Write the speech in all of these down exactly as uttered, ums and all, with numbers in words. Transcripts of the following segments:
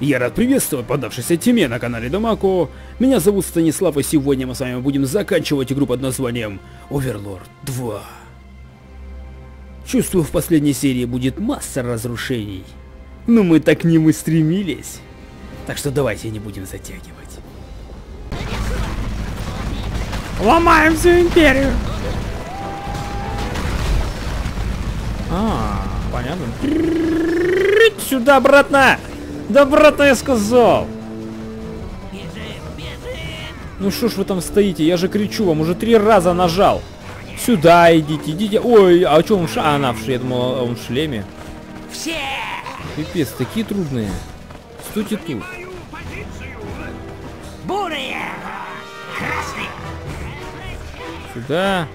Я рад приветствовать поддавшейся теме на канале Дамако. Меня зовут Станислав, и сегодня мы с вами будем заканчивать игру под названием Оверлорд два. Чувствую, в последней серии будет масса разрушений. Но мы так к ним и стремились. Так что давайте не будем затягивать. Ломаем всю империю! А, понятно. Сюда, обратно! Да, обратно я сказал! Бежим, бежим. Ну что ж вы там стоите? Я же кричу вам, уже три раза нажал. Сюда идите, идите. Ой, а что он ш... А, она в шлеме, я думал, он в шлеме. Все! Пипец, такие трудные. Стойте тут. Бурые! Красные! Сюда.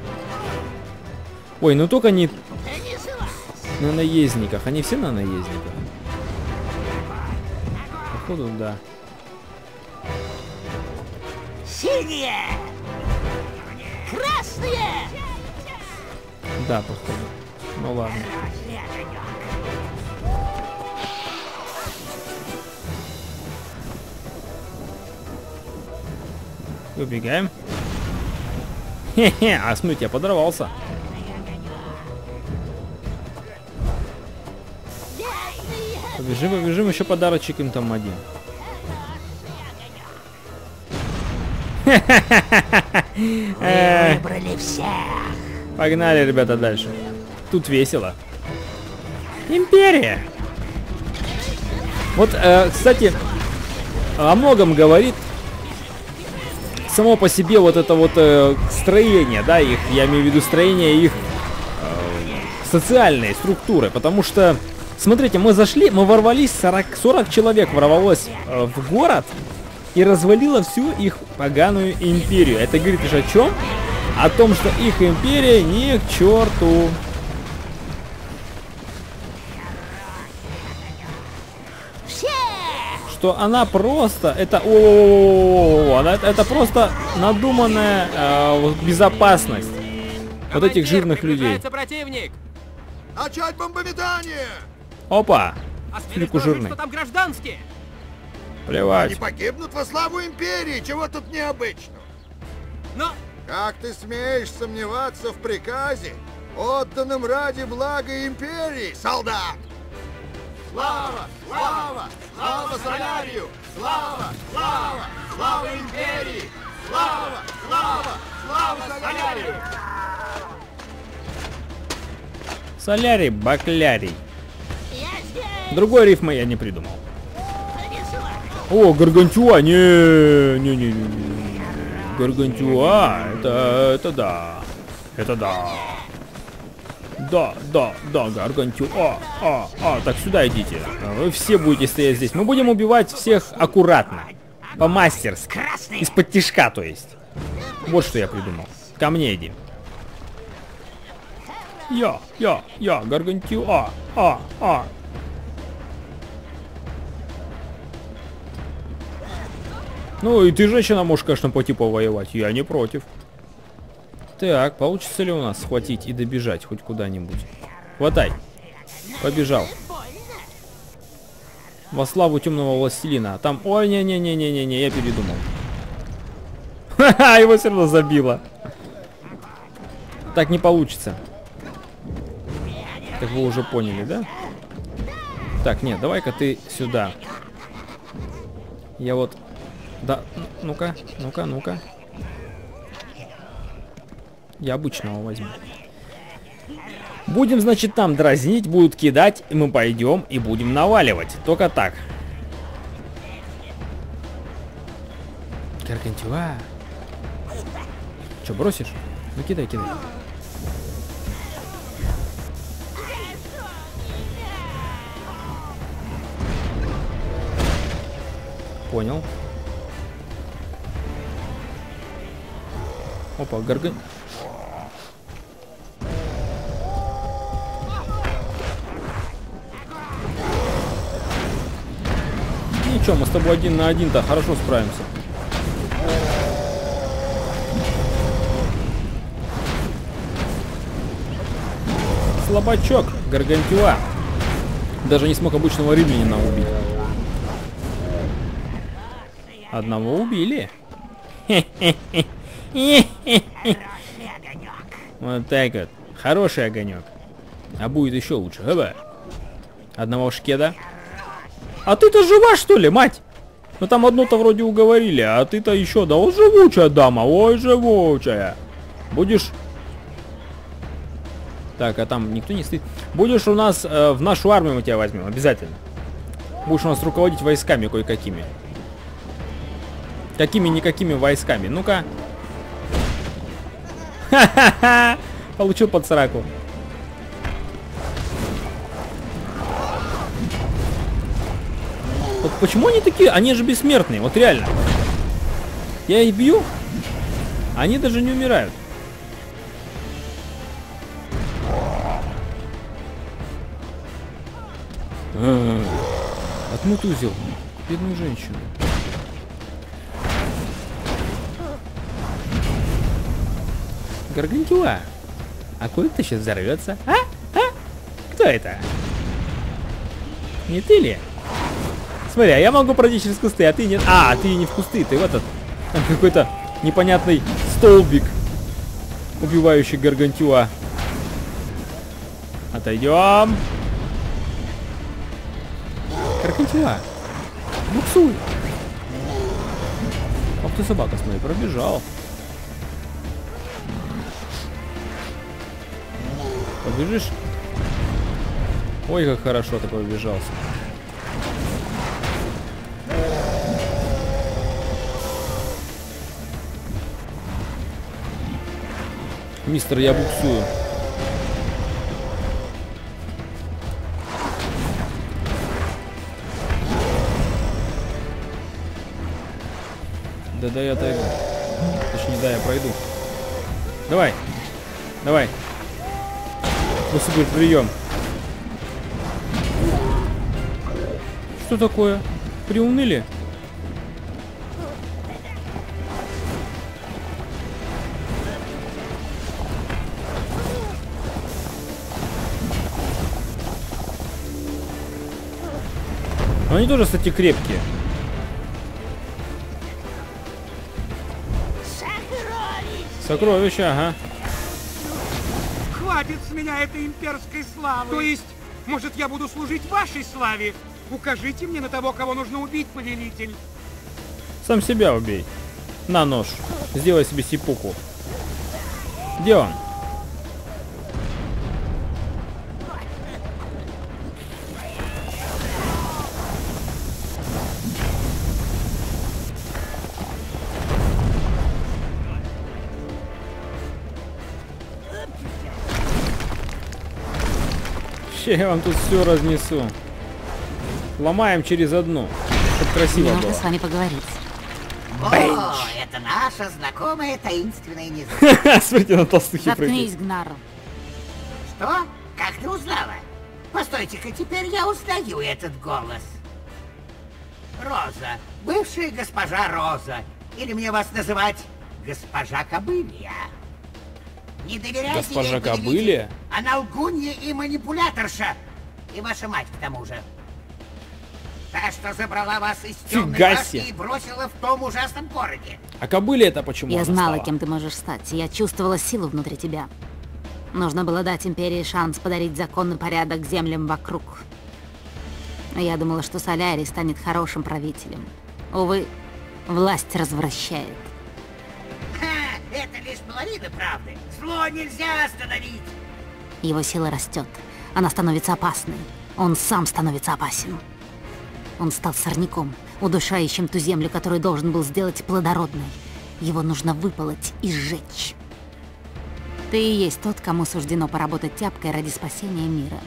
Ой, ну только не... На наездниках. Они все на наездниках. Походу, да. Синие! Красные! Да, походу. Ну ладно. Убегаем. Хе-хе, а смыть я подорвался. Побежим, побежим, еще подарочек им там один. Выбрали всех. Погнали, ребята, дальше. Тут весело. Империя. Вот, э, кстати, о многом говорит само по себе вот это вот э, строение, да, их, я имею в виду строение их э, социальной структуры, потому что смотрите, мы зашли, мы ворвались, сорок, сорок человек ворвалось э, в город и развалило всю их поганую империю. Это говорит лишь о чем? О том, что их империя не к черту. Что она просто, это, о, она, это просто надуманная э, безопасность вот этих жирных людей. Начать бомбометание! Опа! Флику жирный. Что там гражданские? Плевать. Они погибнут во славу империи, чего тут необычного. Но... Как ты смеешь сомневаться в приказе, отданном ради блага империи, солдат? Слава! Слава! Слава Солярию! Слава! Слава! Слава империи! Слава! Слава! Слава Солярию! Солярий, баклярий. Другой рифма я не придумал. О, гаргантюа, не, не, не, не. Гаргантюа, это, это да, это да, да, да, да, гаргантюа, а, а, так сюда идите. Вы все будете стоять здесь. Мы будем убивать всех аккуратно, по-мастерски, из-под тишка, то есть. Вот что я придумал. Ко мне иди. Я, я, я, гаргантюа, а, а. Ну и ты, женщина, можешь, конечно, по типу воевать. Я не против. Так, получится ли у нас схватить и добежать хоть куда-нибудь? Хватай. Побежал. Во славу темного властелина. Там, ой, не-не-не-не-не, я передумал. Ха-ха, его все равно забило. Так не получится. Как вы уже поняли, да? Так, нет, давай-ка ты сюда. Я вот... Да, ну-ка, ну-ка, ну-ка. Я обычного возьму. Будем, значит, там дразнить, будут кидать, и мы пойдем и будем наваливать. Только так. Каркантюа. Че, бросишь? Ну кидай, кидай. Понял. Опа, гаргань. Ничего, мы с тобой один на один-то хорошо справимся. Слабачок, гаргантюа. Даже не смог обычного римлянина убить. Одного убили. Вот так вот. Хороший огонек. А будет еще лучше. Одного шкеда. А ты-то жива, что ли, мать? Ну там одну-то вроде уговорили, а ты-то еще. Да вот живучая дама, ой, живучая. Будешь... Так, а там никто не стоит. Будешь у нас, э, в нашу армию мы тебя возьмем, обязательно. Будешь у нас руководить войсками кое-какими. Какими-никакими войсками. Ну-ка. Ха-ха-ха! Получил под сраку. Вот почему они такие? Они же бессмертные, вот реально. Я их бью, они даже не умирают. Отмутузил бедную женщину. Гаргантюа. А кое-кто сейчас взорвется. А? А? Кто это? Не ты ли? Смотри, а я могу пройти через кусты, а ты нет. А, ты не в кусты, ты в этот. Там какой-то непонятный столбик, убивающий гаргантюа. Отойдем. Гаргантюа, буксуй. Ах ты собака, смотри, пробежал. Побежишь? Ой, как хорошо ты побежался. Мистер, я буксую. Да, да, я отойду. Точнее, да, я пройду. Давай. Давай. Супер прием. Что такое? Приуныли? Но они тоже, кстати, крепкие. Сокровища, ага. Хватит с меня этой имперской славы. То есть, может, я буду служить вашей славе? Укажите мне на того, кого нужно убить, повелитель. Сам себя убей. На нож. Сделай себе сипуку. Где он? Я вам тут все разнесу. Ломаем через одну. Чтоб красиво было. Нужно с вами поговорить. О, это наша знакомая таинственная незнакомая. Смотрите, на толстухи прыгает. Заткнись, Гнар. Что? Как ты узнала? Постойте-ка, теперь я узнаю этот голос. Роза. Бывшая госпожа Роза. Или мне вас называть госпожа Кобылия. Не доверяйте госпожа ей, Кобылия? Она лгунья и манипуляторша. И ваша мать к тому же. Та, что забрала вас из темной башни и бросила в том ужасном городе. А Кобылия это почему? Я знала, стала? Кем ты можешь стать. Я чувствовала силу внутри тебя. Нужно было дать империи шанс подарить законный порядок землям вокруг. Я думала, что Солярий станет хорошим правителем. Увы, власть развращает. Это лишь половина правды. Зло нельзя остановить. Его сила растет. Она становится опасной. Он сам становится опасен. Он стал сорняком, удушающим ту землю, которую должен был сделать плодородной. Его нужно выполоть и сжечь. Ты и есть тот, кому суждено поработать тяпкой ради спасения мира.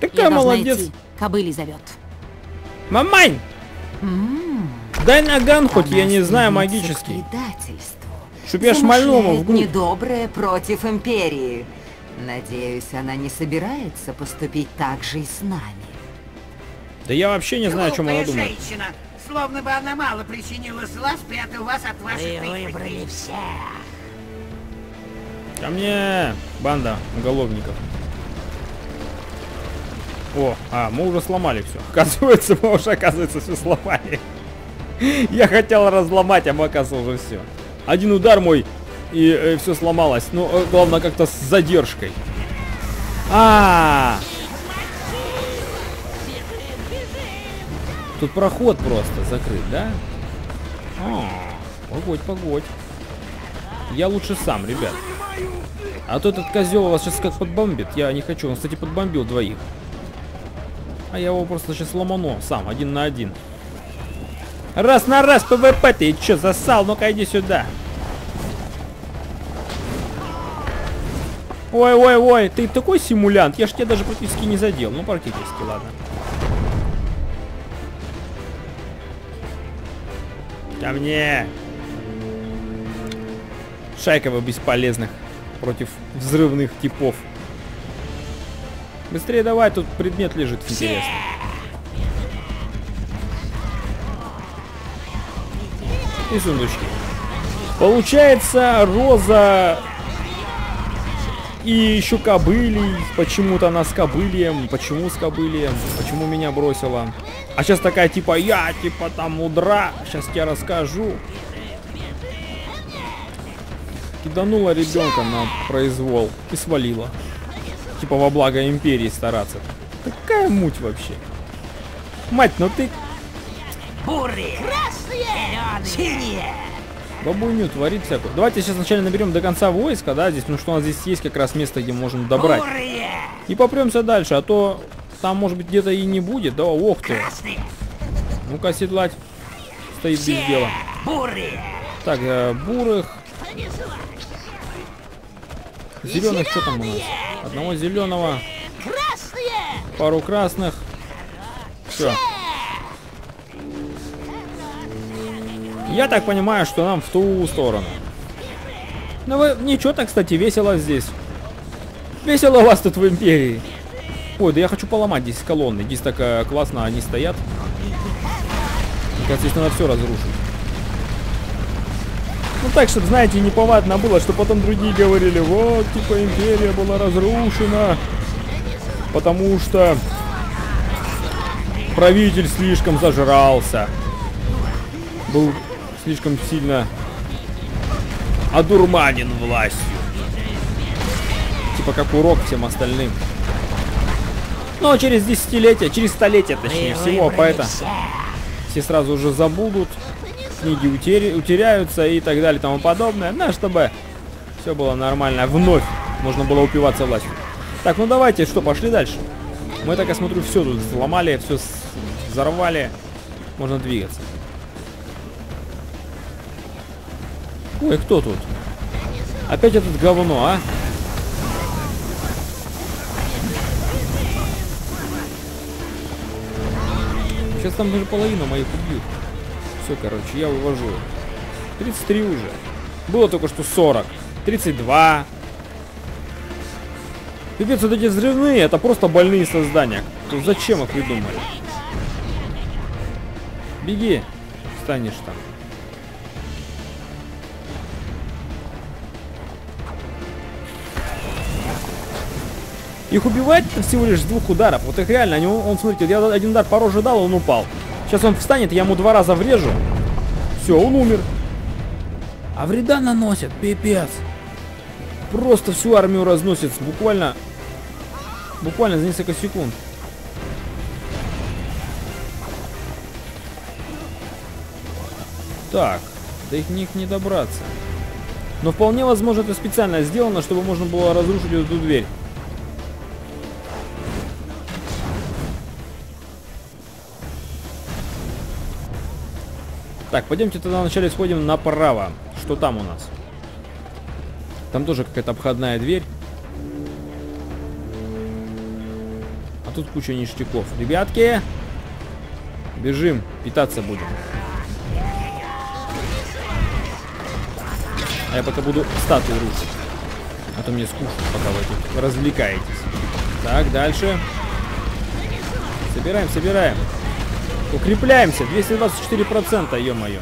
Такая молодец. Идти. Кобылий зовет. Мамань! М-м-м. Дай наган, хоть я не знаю магический. Чтоб я шмальнул в грудь. Недоброе против империи. Надеюсь, она не собирается поступить так же и с нами. Да я вообще не знаю, о чем она думает. Женщина, словно бы она мало причинила зла, спрятав вас от ваших прихотей. Вы выбрали всех. Ко мне, банда уголовников. О, а, мы уже сломали все. Оказывается, мы уже, оказывается, все сломали. Я хотел разломать, а мой, оказывается, уже все. Один удар мой, и, и все сломалось. Ну, главное, как-то с задержкой. А, -а, а Тут проход просто закрыт, да? А -а -а. Погодь, погодь. Я лучше сам, ребят. А то этот козел вас сейчас как подбомбит. Я не хочу. Он, кстати, подбомбил двоих. А я его просто сейчас ломану сам, один на один. Раз на раз, ПВП, ты че, засал? Ну-ка, иди сюда. Ой-ой-ой, ты такой симулянт. Я ж тебя даже практически не задел. Ну, практически, ладно. Ко мне. Шайка вы бесполезных против взрывных типов. Быстрее давай, тут предмет лежит, интересно. И сундучки. Получается, Роза и еще Кобылий. Почему-то она с Кобылием. Почему с Кобылием? Почему меня бросила? А сейчас такая типа, я типа там мудра. Сейчас я расскажу. Киданула ребенка на произвол и свалила. Типа во благо империи стараться. Такая муть вообще. Мать, ну ты... Бурые, красные, синие. Бабуню творит всякую. Давайте сейчас сначала наберем до конца войска, да, здесь, ну что у нас здесь есть как раз место, где можем добрать. Бурые. И попремся дальше, а то там, может быть, где-то и не будет, да, ох ты. Ну-ка, седлать. Стоит все без дела. Бурые. Так, э, бурых. Зеленых, что там у нас? Одного зеленого. Красные. Пару красных. Все. Я так понимаю, что нам в ту сторону. Но вы... Ничего так, кстати, весело здесь. Весело у вас тут в империи. Ой, да я хочу поломать здесь колонны. Здесь так э, классно они стоят. Мне кажется, здесь надо все разрушить. Ну так, чтобы, знаете, неповадно было, что потом другие говорили, вот, типа, империя была разрушена, потому что правитель слишком зажрался. Был слишком сильно одурманен властью. Типа как урок всем остальным. Но через десятилетия, через столетия, точнее всего, поэтому все сразу уже забудут, книги утер... утеряются и так далее и тому подобное. Ну, чтобы все было нормально, вновь можно было упиваться властью. Так, ну давайте, что, пошли дальше. Мы, так я смотрю, все тут сломали, все взорвали. Можно двигаться. Ой, кто тут? Опять этот говно, а? Сейчас там даже половина моих убьют. Все, короче, я вывожу. тридцать три уже. Было только что сорок. тридцать два. Пипец, вот эти взрывные, это просто больные создания. Тут зачем их придумали? Беги, станешь там. Их убивать всего лишь с двух ударов. Вот их реально, они, он, смотрите, я один удар по роже дал, он упал. Сейчас он встанет, я ему два раза врежу. Все, он умер. А вреда наносит, пипец. Просто всю армию разносит буквально, буквально за несколько секунд. Так, до них не добраться. Но вполне возможно, это специально сделано, чтобы можно было разрушить эту дверь. Так, пойдемте тогда вначале сходим направо. Что там у нас? Там тоже какая-то обходная дверь. А тут куча ништяков. Ребятки, бежим, питаться будем. А я пока буду статуи рушить. А то мне скучно, пока вы тут развлекаетесь. Так, дальше. Собираем, собираем. Укрепляемся, двести двадцать четыре процента, ё-моё.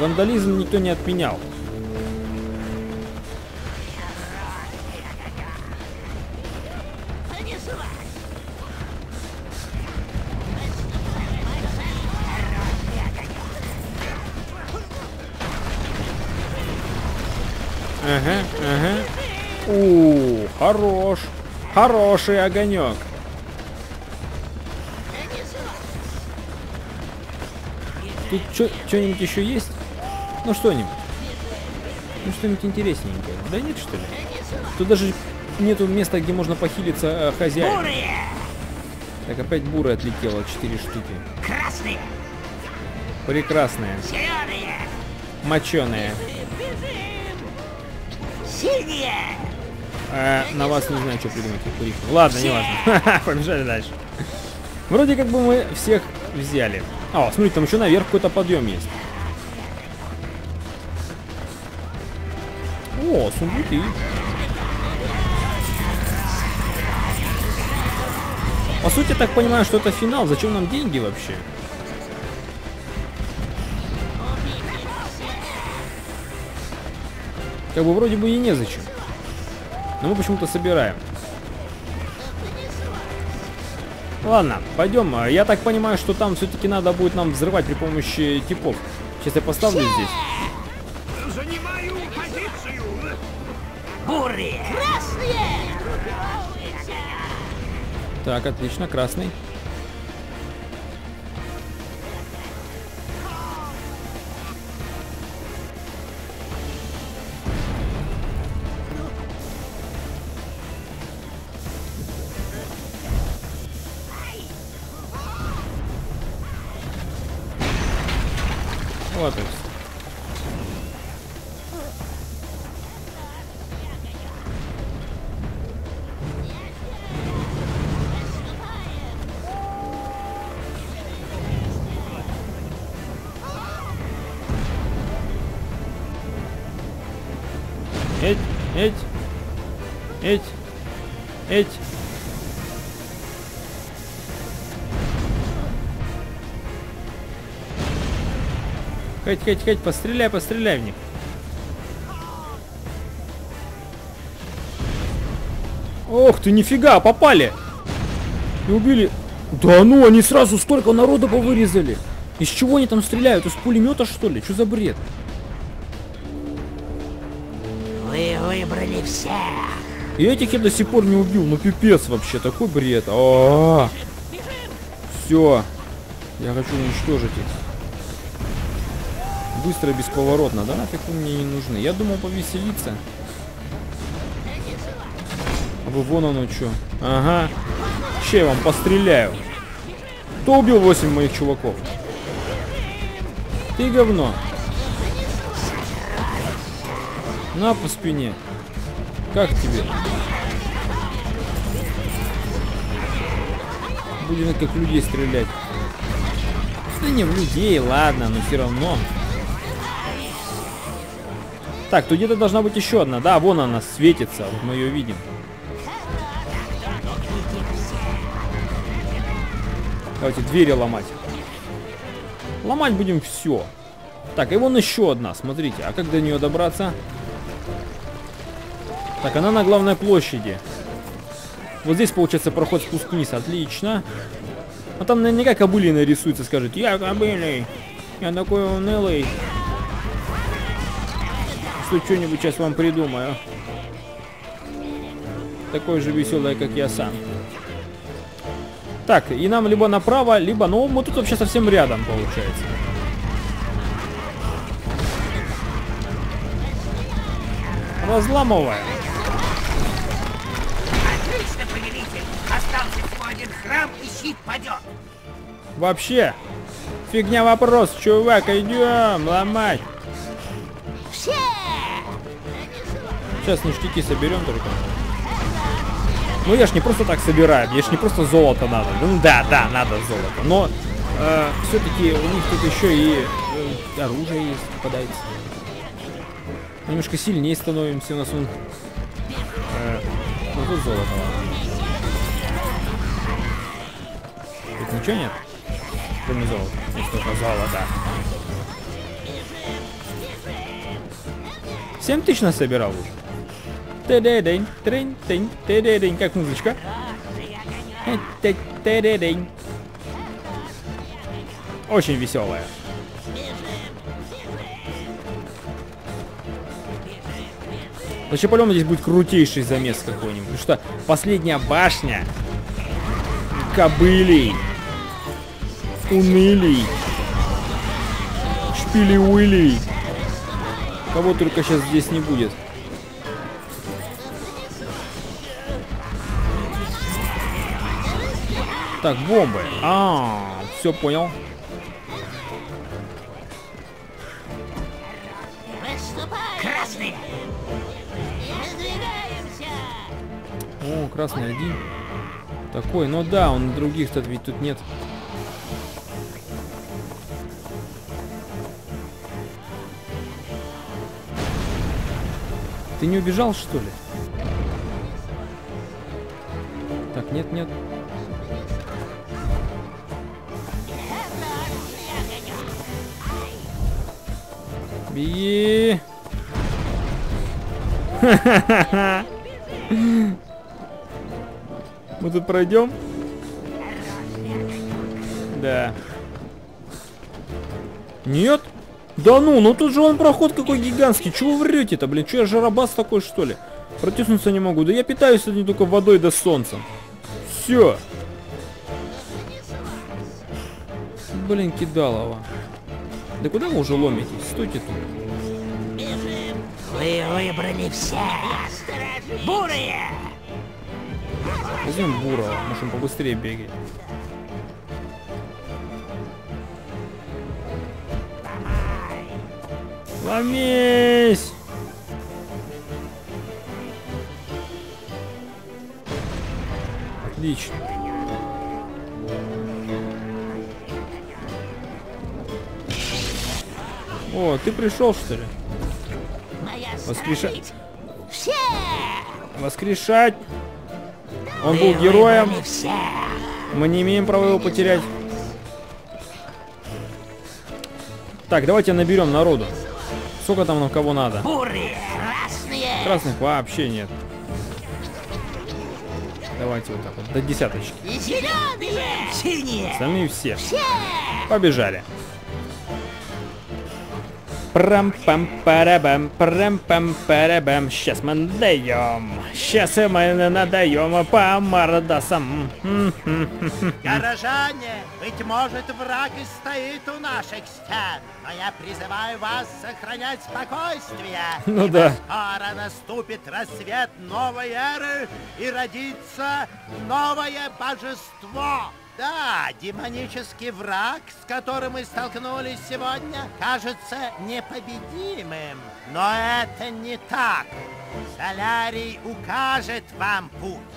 Вандализм никто не отменял. Ага, ага. У, хорош. Хороший огонек. Тут что-нибудь еще есть? Ну что-нибудь. Ну что-нибудь интересненькое. Да нет, что ли? Тут даже нету места, где можно похилиться э, хозяину. Так, опять буры отлетело. Четыре штуки. Красные. Прекрасные. Зеленые. Моченые. Синие. А, на вас не знаю, что придумать. Ладно, не важно. Побежали дальше. Вроде как бы мы всех взяли. А, смотри, там еще наверх какой-то подъем есть. О, сундуки. По сути, я так понимаю, что это финал. Зачем нам деньги вообще? Как бы вроде бы и незачем. Но мы почему-то собираем. Ладно, пойдем. Я так понимаю, что там все-таки надо будет нам взрывать при помощи типов. Сейчас я поставлю здесь. Занимаю позицию. Бурые. Красные. Так, отлично, красный. Вот и все. Эть, эть, эть, эть. Кать, Кать, Кать, постреляй, постреляй в них. Ох ты, нифига, попали. И убили. Да ну, они сразу столько народа повырезали. Из чего они там стреляют? Из пулемета, что ли? Что за бред? Вы выбрали всех. И этих я до сих пор не убил. Ну пипец вообще, такой бред. А-а-а. Все. Я хочу уничтожить их. Быстро и бесповоротно, да? Нафиг вы мне не нужны. Я думал повеселиться. А вы вон оно что. Ага. Ща я вам постреляю. Кто убил восемь моих чуваков? Ты говно. На по спине. Как тебе? Будем как людей стрелять. Да не в людей, ладно, но все равно. Так, тут где-то должна быть еще одна. Да, вон она светится. Вот мы ее видим. Давайте двери ломать. Ломать будем все. Так, и вон еще одна. Смотрите, а как до нее добраться? Так, она на главной площади. Вот здесь, получается, проход спуск вниз. Отлично. А там наверняка Кобылий нарисуется, скажет: я Кобылий, я такой унылый. Что-нибудь сейчас вам придумаю. Такой же веселый, как я сам. Так, и нам либо направо, либо... Ну, мы тут вообще совсем рядом, получается. Разламываем. Отлично, повелитель. Остался всего один храм, и щит падет. Вообще. Фигня вопрос, чувак, идем ломать. Сейчас ништяки соберем только. Ну я ж не просто так собираю, я ж не просто золото надо. Ну да, да, надо золото. Но э, все-таки у них тут еще и э, оружие есть, попадается. Немножко сильнее становимся, у нас он. Э, ну тут золото, ладно. Тут ничего нет? Кроме золота. Есть только золото. семь тысяч насобирал уже. Тедедень, трень, тень, тедедень, как музычка. Тедедень. Очень веселая. Значит, по-любому здесь будет крутейший замес какой-нибудь. Потому что последняя башня Кобылий, Унылий, Шпили-Уилий. Кого только сейчас здесь не будет. Так, бомбы. А, -а, -а все понял. Красный. О, красный один. Такой, ну да, он других-то ведь тут нет. Ты не убежал, что ли? Так, нет, нет. Беги! Ха-ха-ха! Мы тут пройдем? Да. Нет? Да ну, ну тут же он проход какой гигантский. Чего вы врете-то, блин? Че я жарабас такой, что ли? Протиснуться не могу. Да я питаюсь сегодня только водой да солнцем. Все. Блин, кидалово. Да куда вы уже ломитесь? Стойте тут. Вы выбрали все. Бурые. Возьмем бурого, можем побыстрее бегать. Ломись! Отлично. О, ты пришел, что ли? Воскрешать. Воскрешать. Он был героем. Мы не имеем права его потерять. Так, давайте наберем народу. Сколько там на кого надо? Бурые, красные. Красных вообще нет. Давайте вот так вот, до десяточки. Зеленые, синие. Сами все. все. Побежали. Прам-пам-парабам, прам-пам-парабам. Сейчас мы надаем. Сейчас мы надаем по мордасам. Горожане, быть может, враг и стоит у наших стен, но я призываю вас сохранять спокойствие. Ну да. Скоро наступит рассвет новой эры и родится новое божество. Да, демонический враг, с которым мы столкнулись сегодня, кажется непобедимым. Но это не так. Солярий укажет вам путь.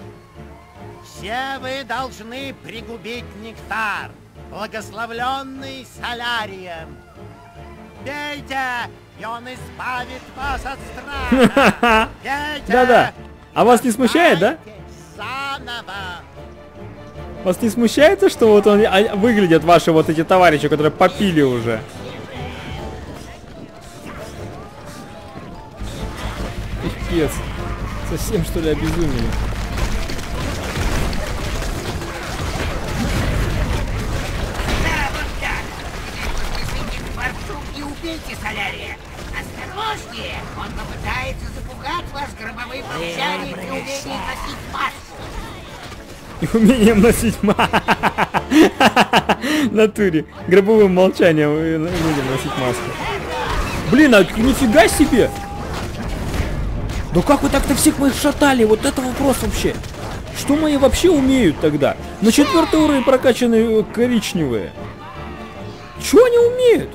Все вы должны пригубить нектар, благословленный Солярием. Пейте, и он избавит вас от страха. Да-да. А вас не смущает, да? Заново. Вас не смущается, что вот он выглядят ваши вот эти товарищи, которые попили уже? Пипец. Совсем, что ли, обезумели? Да, вот так. Теперь подпишите к борцу и убейте Солярия. Осторожнее, он попытается запугать вас гробовым молчанием и умением носить маску. И умением носить маску. Натуре. Гробовым молчанием умением носить маску. Блин, а нифига себе! Да как вы так-то всех моих шатали? Вот это вопрос вообще. Что мои вообще умеют тогда? На четвертый уровень прокачаны коричневые. Чего они умеют?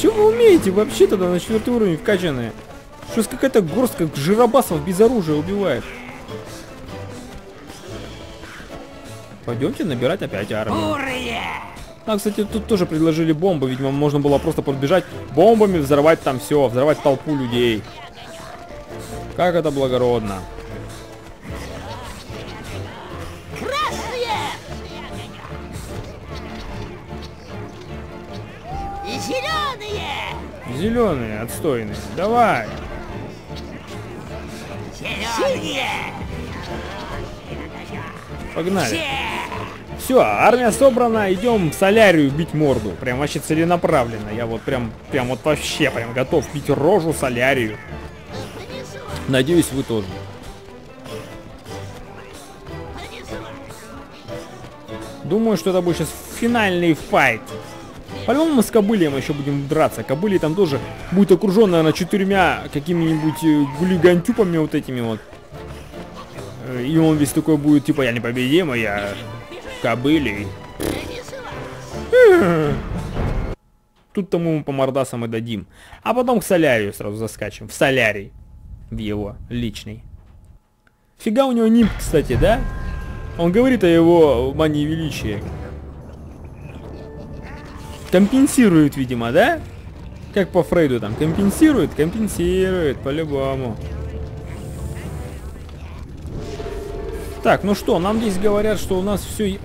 Чего вы умеете вообще тогда на четвертый уровень вкачанные? Что какая-то горстка жиробасов без оружия убивает. Пойдемте набирать опять армию. А, кстати, тут тоже предложили бомбы. Видимо, можно было просто подбежать бомбами, взорвать там все, взорвать толпу людей. Как это благородно. Зеленые, отстойные. Давай. Зеленые. Погнали. Все, армия собрана, идем в солярию бить морду. Прям вообще целенаправленно. Я вот прям, прям вот вообще прям готов бить рожу солярию. Надеюсь, вы тоже. Думаю, что это будет сейчас финальный файт. По-моему, мы с Кобылием еще будем драться. Кобылий там тоже будет окружен, наверное, четырьмя какими-нибудь гулигантюпами вот этими вот. И он весь такой будет, типа, я непобедимый, я Кобылий. Тут-то мы ему по мордасам и дадим. А потом к солярию сразу заскачем. В солярий. В его личный. Фига у него нимб, кстати, да? Он говорит о его мании величия. Компенсирует, видимо, да? Как по Фрейду там. Компенсирует? Компенсирует, по-любому. Так, ну что, нам здесь говорят, что у нас все...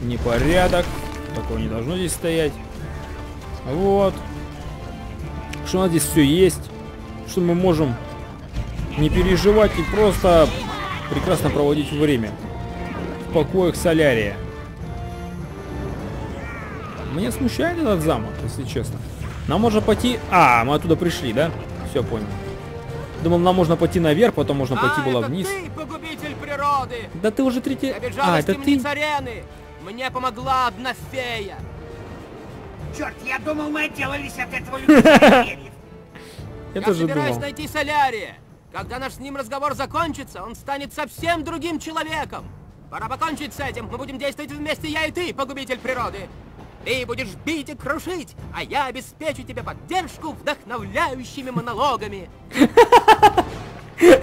Непорядок. Такого не должно здесь стоять. Вот. Что у нас здесь все есть. Что мы можем не переживать и просто прекрасно проводить время. В покоях солярия. Меня смущает этот замок, если честно. Нам можно пойти... А, мы оттуда пришли, да? Все, понял. Думал, нам можно пойти наверх, потом можно пойти а, было вниз. Ты, погубитель природы! Да ты уже третий... А, это ты? Арены. Мне помогла одна фея. Черт, я думал, мы отделались от этого людей. Я собираюсь найти солярия. Когда наш с ним разговор закончится, он станет совсем другим человеком. Пора покончить с этим. Мы будем действовать вместе, я и ты, погубитель природы. Ты будешь бить и крушить, а я обеспечу тебе поддержку вдохновляющими монологами. Я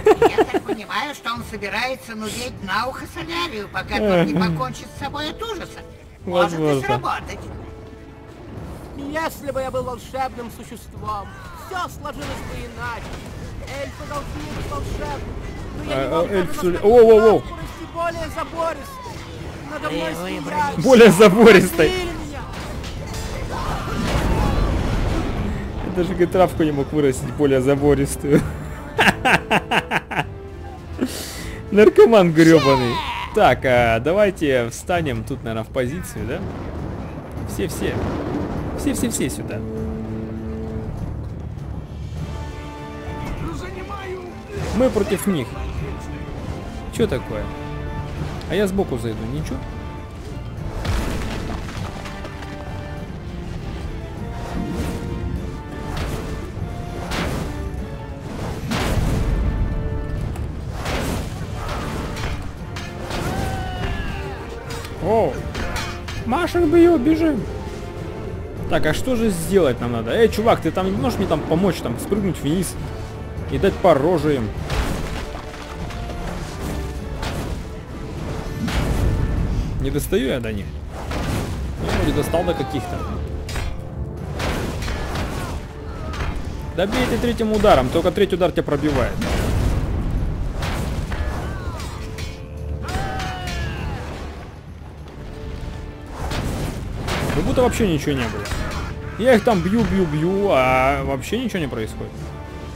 так понимаю, что он собирается нудеть на ухо солярию, пока тот не покончит с собой от ужаса. Может и сработать. Если бы я был волшебным существом, все сложилось бы иначе. Эльфы должны быть волшебными, но я не могу, потому что более забористы. Более забористой. Я даже говорит, травку не мог вырастить более забористую. Наркоман гребаный. Так, а давайте встанем тут, наверное, в позицию, да? Все-все. Все-все-все сюда. Мы против них. Чё такое? А я сбоку зайду, ничего? О! Машин бы ее, бежим! Так, а что же сделать нам надо? Эй, чувак, ты там не можешь мне там помочь, там, спрыгнуть вниз и дать по роже им? Не достаю я до них. Я вроде достал до каких-то. Да бей ты третьим ударом, только третий удар тебя пробивает. Как будто вообще ничего не было. Я их там бью, бью, бью, а вообще ничего не происходит.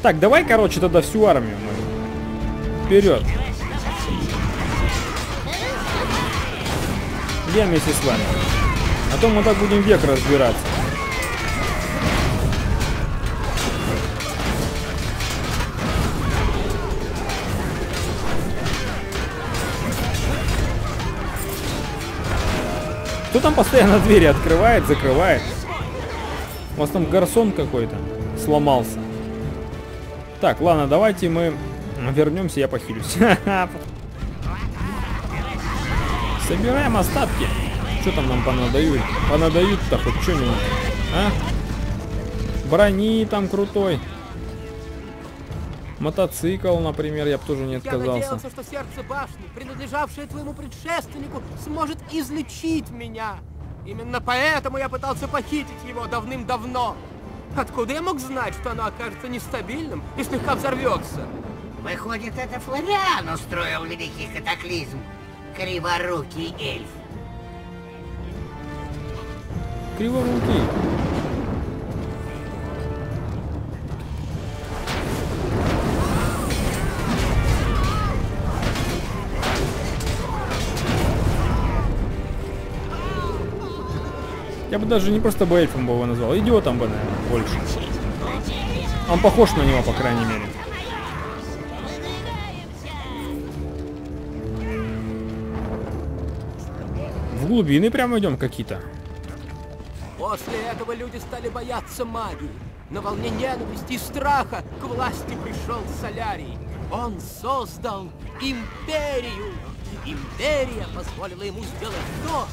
Так, давай, короче, тогда всю армию мою. Вперед. Я вместе с вами. А то мы так будем век разбираться. Кто там постоянно двери открывает, закрывает? У вас там гарсон какой-то сломался. Так, ладно, давайте мы вернемся, я похилюсь. Собираем остатки. Что там нам понадают? Понадают-то хоть что-нибудь. А? Брони там крутой. Мотоцикл, например, я бы тоже не отказался. Я надеялся, что сердце башни, принадлежавшее твоему предшественнику, сможет излечить меня. Именно поэтому я пытался похитить его давным-давно. Откуда я мог знать, что оно окажется нестабильным и слегка взорвется? Выходит, это Флориан устроил великий катаклизм. Криворукий эльф. Криворукий. Я бы даже не просто Бэйфом бы его назвал, идиотом бы, наверное, больше. Он похож на него, по крайней мере. В глубины прямо идем какие-то. После этого люди стали бояться магии. На волне ненависти и страха к власти пришел Солярий. Он создал империю. Империя позволила ему сделать то, о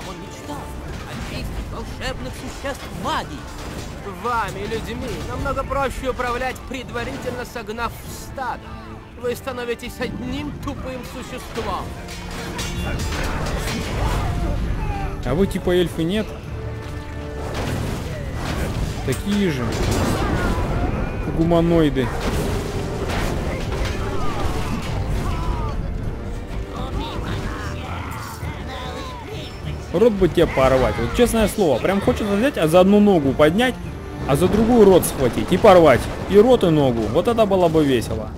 чем он мечтал. О великих волшебных существ магии. Вами, людьми, намного проще управлять, предварительно согнав в стадо. Вы становитесь одним тупым существом. А вы типа эльфы, нет? Такие же гуманоиды. Рот бы тебе порвать. Вот честное слово, прям хочется взять, а за одну ногу поднять, а за другую рот схватить и порвать. И рот, и ногу. Вот это было бы весело.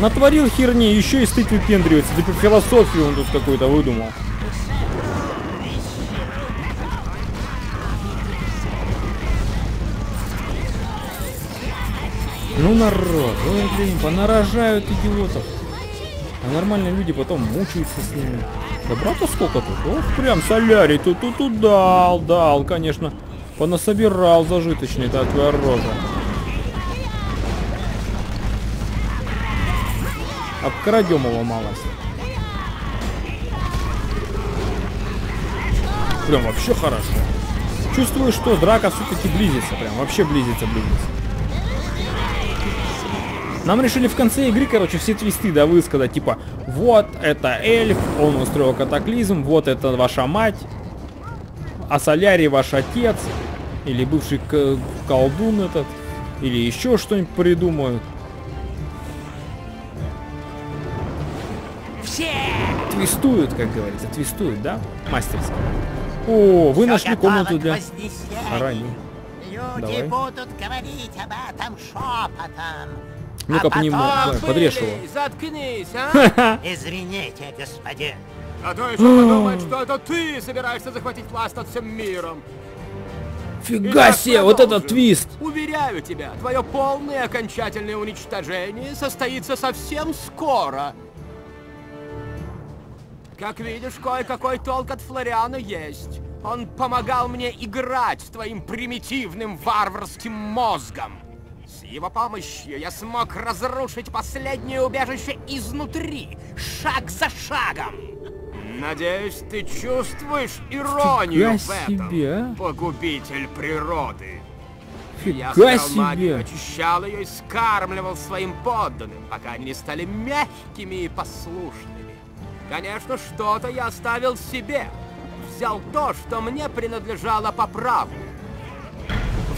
Натворил херни, еще и стыд выпендривается. Типа философию он тут какую-то выдумал. Ну народ, ой, блин, понарожают идиотов. А нормальные люди потом мучаются с ними. Добра-то сколько тут? Вот прям Солярий тут тут тут дал, дал, конечно. Понасобирал зажиточный, так твоя Роза. Обкрадем его малость. Прям вообще хорошо. Чувствую, что драка все-таки близится. Прям вообще близится, близится. Нам решили в конце игры, короче, все твисты, да, высказать. Типа, вот это эльф, он устроил катаклизм, вот это ваша мать. А Солярий ваш отец. Или бывший колдун этот. Или еще что-нибудь придумают. Твистуют, как говорится, твистуют, да? Мастерски. О, вы нашли комнату для раненых. Люди будут говорить об этом шепотом. Ну-ка, понимаю, подрежь его. Заткнись, а? Извините, господин. А то еще подумает, что это ты собираешься захватить власть над всем миром. Фига себе, вот этот твист! Уверяю тебя, твое полное окончательное уничтожение состоится совсем скоро. Как видишь, кое-какой толк от Флориана есть. Он помогал мне играть с твоим примитивным варварским мозгом. С его помощью я смог разрушить последнее убежище изнутри, шаг за шагом. Надеюсь, ты чувствуешь иронию в этом, погубитель природы. Я стал магию, очищал ее и скармливал своим подданным, пока они не стали мягкими и послушными. Конечно, что-то я оставил себе. Взял то, что мне принадлежало по праву.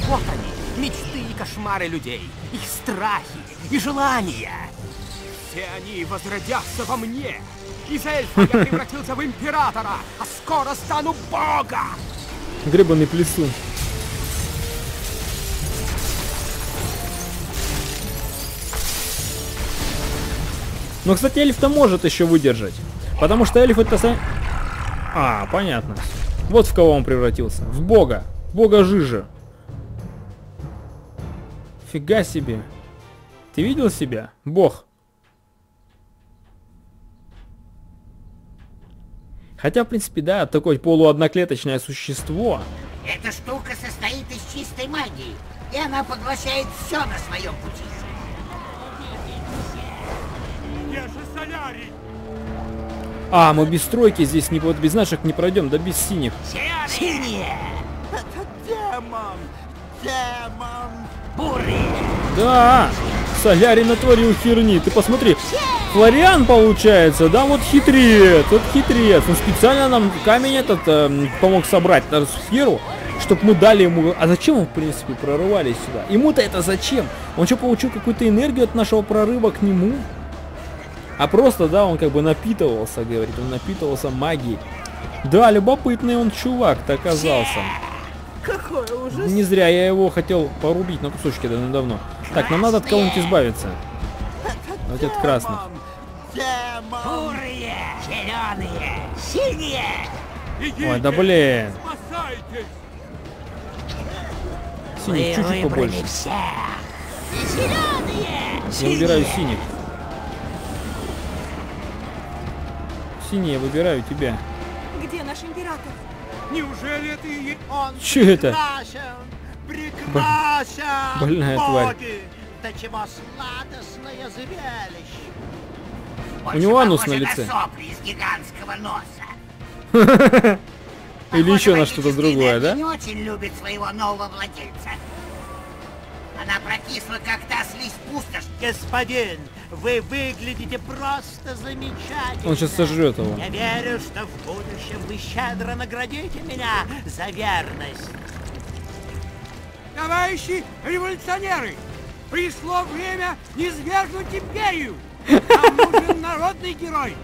Вот они, мечты и кошмары людей, их страхи и желания. Все они возродятся во мне. Из эльфа я превратился в императора, а скоро стану бога. Гребаный плесун. Но, кстати, эльф-то может еще выдержать. Потому что эльф это... Сам... А, понятно. Вот в кого он превратился. В бога. В бога жижи. Фига себе. Ты видел себя? Бог. Хотя, в принципе, да, такое полуодноклеточное существо. Эта штука состоит из чистой магии. И она поглощает все на своем пути. А, мы без стройки здесь, не, вот без наших не пройдем, да без синих. Синие! Это демон! Демон! Бурый! Да! Солярий натворил херни, ты посмотри. Флориан получается, да, вот хитрец, вот хитрец. Он специально нам камень этот э, помог собрать на сферу, чтобы мы дали ему... А зачем мы, в принципе, прорывались сюда? Ему-то это зачем? Он что, получил какую-то энергию от нашего прорыва к нему? А просто, да, он как бы напитывался, говорит, он напитывался магией. Да, любопытный он чувак-то оказался. Какой ужас. Не зря я его хотел порубить на кусочки давно. Красные. Так, нам надо от кого-нибудь избавиться. Вот от красных. Бурые, зеленые, синие. Бегите, ой, да блин. Синих чуть-чуть побольше. Я выбираю синих. Синий, я выбираю тебя. Где наш император? Неужели это и он? Че это? Прекрасен! Больная тварь. Да чего сладостное зрелище. У него анус на лице. Или еще на что-то другое, да? Очень любит своего нового владельца. Она прокисла как-то слизь пустошь. Господин, вы выглядите просто замечательно. Он сейчас сожрет его. Я верю, что в будущем вы щедро наградите меня за верность. Товарищи революционеры, пришло время низвергнуть империю. Нам нужен народный герой.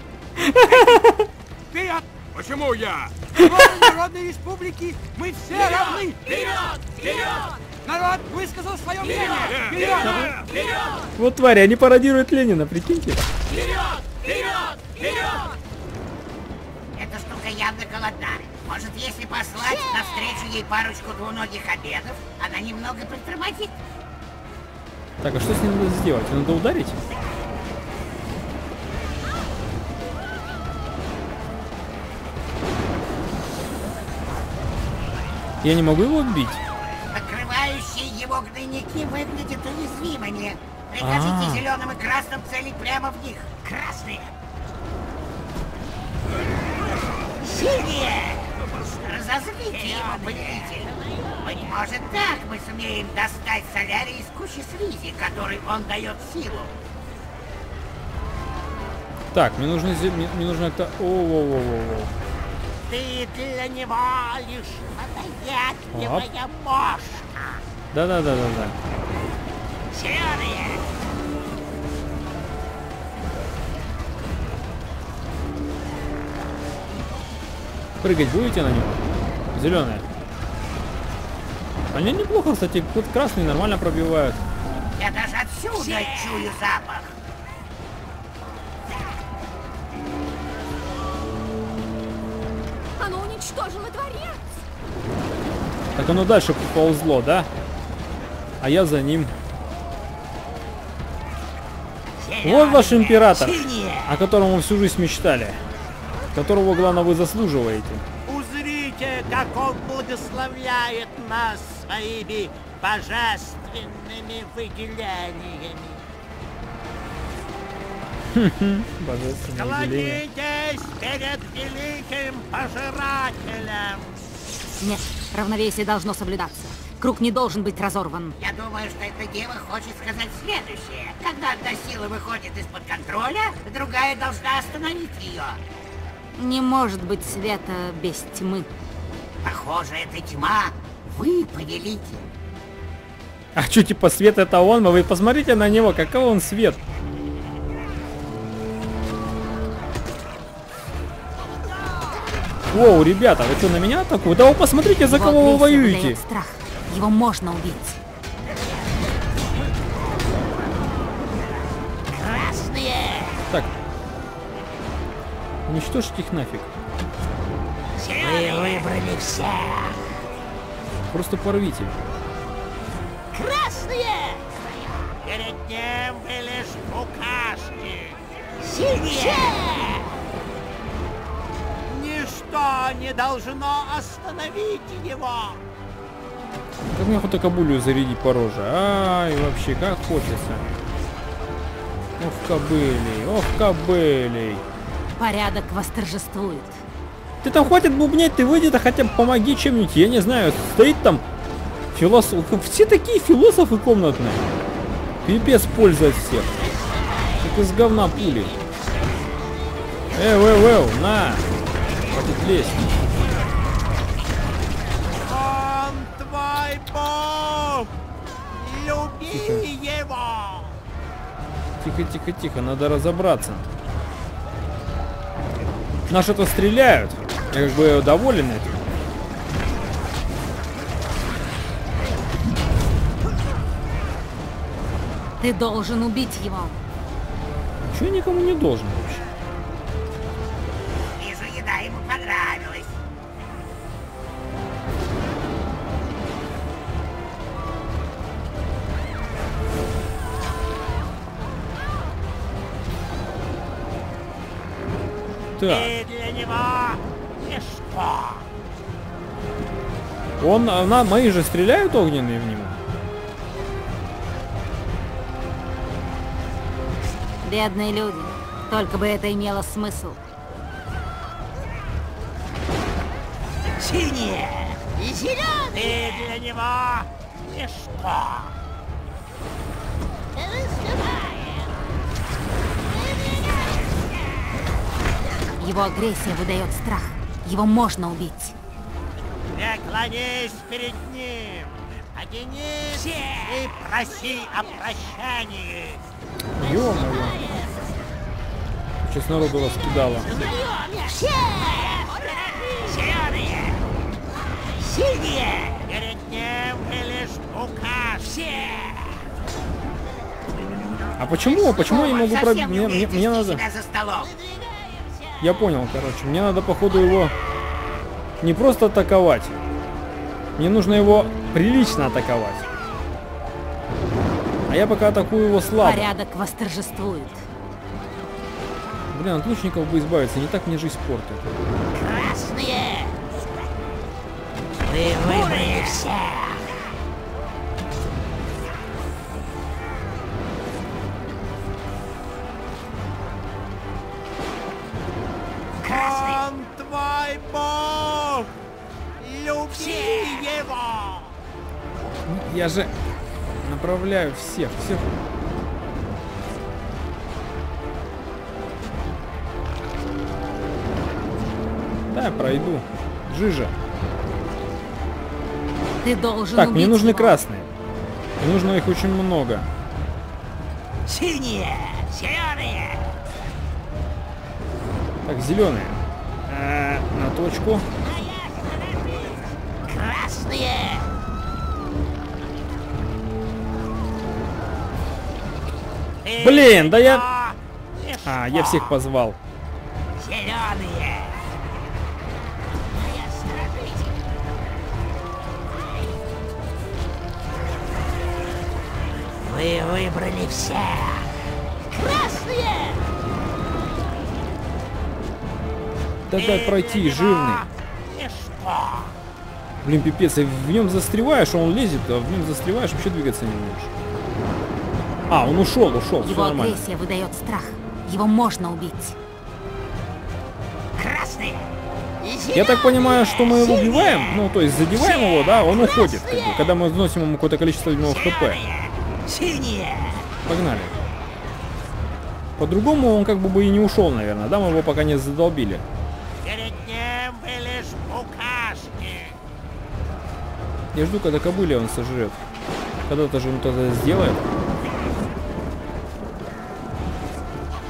Вперед! Почему я? В Народной Республике мы все равны. Вперед! Вперед! Народ высказал свое мнение! Вперед! Вперед! Вперед! Вот твари, они пародируют Ленина, прикиньте. Вперед! Вперед! Вперед! Эта штука явно голодна. Может, если послать навстречу ей парочку двуногих обедов, она немного притормозит. Так, а что с ним надо сделать? Надо ударить? Я не могу его убить? Покрывающие его гнойники выглядят уязвимыми. Прикажите зеленым и красным целить прямо в них. Красные. Синие! Разозлите его, повелитель. Быть может, так мы сумеем достать солярий из кучи слизи, которой он дает силу. Так, мне нужно... Мне, мне нужно это... О-о-о-о-о. Ты для него лишь надоедливая мошка. Да-да-да-да-да. Серые. Прыгать будете на него? Зеленые. Они неплохо, кстати, тут красные нормально пробивают. Я даже отсюда Все. чую запах. Оно уничтожило дворец. Так оно дальше поползло, да? А я за ним. Зеленые. Вот ваш император, Синие. о котором вы всю жизнь мечтали. Которого, главное, вы заслуживаете. Узрите, как он благословляет нас своими божественными выделениями. Склонитесь перед великим пожирателем. Нет, равновесие должно соблюдаться. Круг не должен быть разорван. Я думаю, что эта дева хочет сказать следующее. Когда одна сила выходит из-под контроля, другая должна остановить ее. Не может быть света без тьмы. Похоже, это тьма. Вы повелите. А что, типа, свет это он? А вы посмотрите на него, какой он свет. Воу, ребята, вы что, на меня атакуете? Да вы посмотрите, за вот кого вы воюете. Страх. Его можно убить. Красные! Так. Уничтожить их нафиг. Вы выбрали всех. Просто порвите. Красные! Перед ним были букашки. Синие! Ничто не должно остановить его. Как мне хоть Кобылию зарядить по роже? А, и вообще, как хочется. Ох, Кобылий, ох, Кобылий. Порядок восторжествует. Ты там хватит бубнять, ты выйди, а хотя бы помоги чем-нибудь. Я не знаю, стоит там философ. Все такие философы комнатные. Пипец, польза от всех. Как из говна пули. Эу, эу, эу, на. Хватит лезть. Он твой бог. Люби его. Тихо, тихо, тихо, надо разобраться. На что-то стреляют. Я как бы доволен этим. Ты должен убить его. Чего никому не должен вообще? Вижу, еда ему понравилась. Так. Он, она, мои же стреляют огненные в него. Бедные люди, только бы это имело смысл. Синие и зеленые для него ничто. Его агрессия выдает страх. Его можно убить. Наклонись перед ним, подними и проси о прощании. Ё-моё. Честнору было скидало. А почему? Почему я не могу пробить? Мне, мне, мне надо... Я понял, короче. Мне надо, походу, его не просто атаковать. Мне нужно его прилично атаковать. А я пока атакую его слабо. Порядок восторжествует. Блин, от лучников бы избавиться. Не так мне жизнь портит. Красные! Ты выбрали всех! Он твой бог! Люби его! Я же направляю всех, всех. Да, я пройду. Жижа. Ты должен. Так, мне нужны его. Красные. Мне нужно их очень много. Синие, зеленые. Так, зеленые. А, на точку. Красные. Блин, да я. А, я всех позвал. Зеленые. Вы выбрали всех! Красные! Да как пройти, жирный? Блин, пипец, и в нем застреваешь, он лезет, а в нем застреваешь, вообще двигаться не можешь. А, он ушел, ушел, все нормально. Его агрессия выдает страх. Его можно убить. Красные! Я так понимаю, что мы его убиваем, ну то есть задеваем его, да, он уходит, как бы, когда мы вносим ему какое-то количество него хп. Синие. Погнали. По-другому он как бы бы и не ушел, наверное, да? Мы его пока не задолбили. Перед ним были букашки. Я жду, когда кобылья он сожрет. Когда-то же он тогда сделает.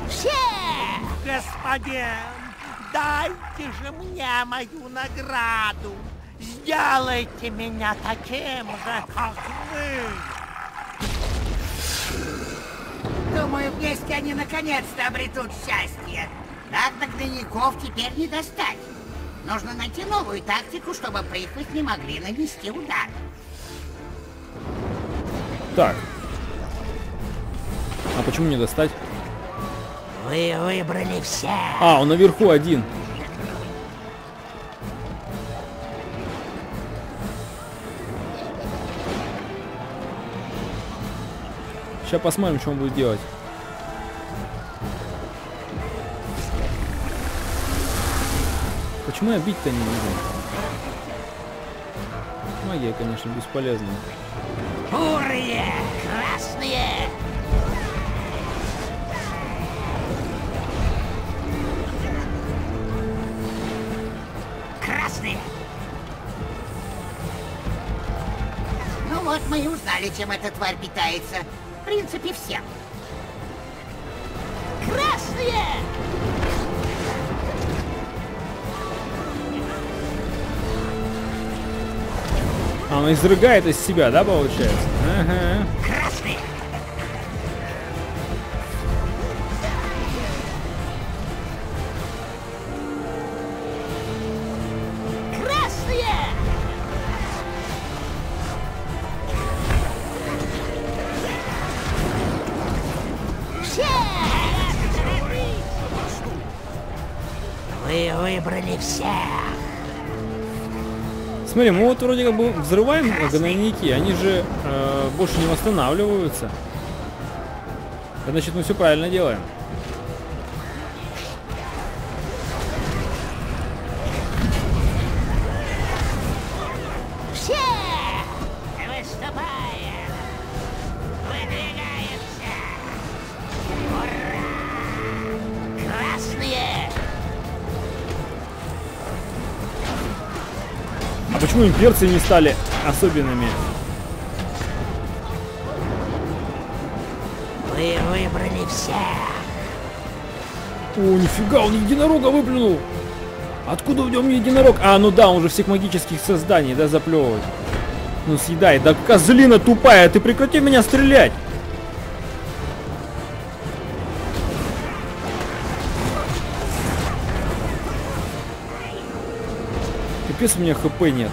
Все! Господин, дайте же мне мою награду. Сделайте меня таким же, как вы. Думаю, вместе они наконец-то обретут счастье. Так дальников теперь не достать. Нужно найти новую тактику, чтобы прихвост не могли нанести удар. Так. А почему не достать? Вы выбрали все. А, он наверху один. Сейчас посмотрим, что он будет делать. Почему я бить-то не могу? Магия, конечно, бесполезна. Бурые, красные. Красные. Ну вот мы и узнали, чем эта тварь питается. В принципе, всем. Красные! А он изрыгает из себя, да, получается? Ага. Красные! выбрали всех. Смотри, мы вот вроде как бы взрываем гнойники, они же э, больше не восстанавливаются. Значит, мы все правильно делаем. Все выступаем, выдвигаемся. Ура! Красные! А почему имперцы не стали особенными? Вы выбрали всех. О, нифига, он единорога выплюнул. Откуда в нем единорог? А, ну да, он же всех магических созданий, да, заплевывает. Ну съедай, да козлина тупая, ты прекрати меня стрелять. Капец, у меня хп нет.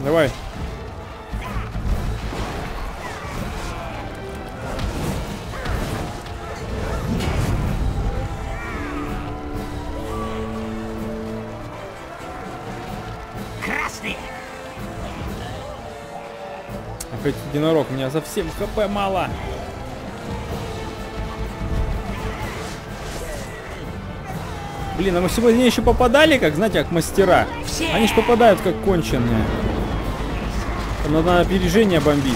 Давай. Красный. Опять единорог, у меня совсем хп мало. Блин, а мы сегодня еще попадали, как, знаете, как мастера. Они же попадают как конченые. Надо опережение бомбить.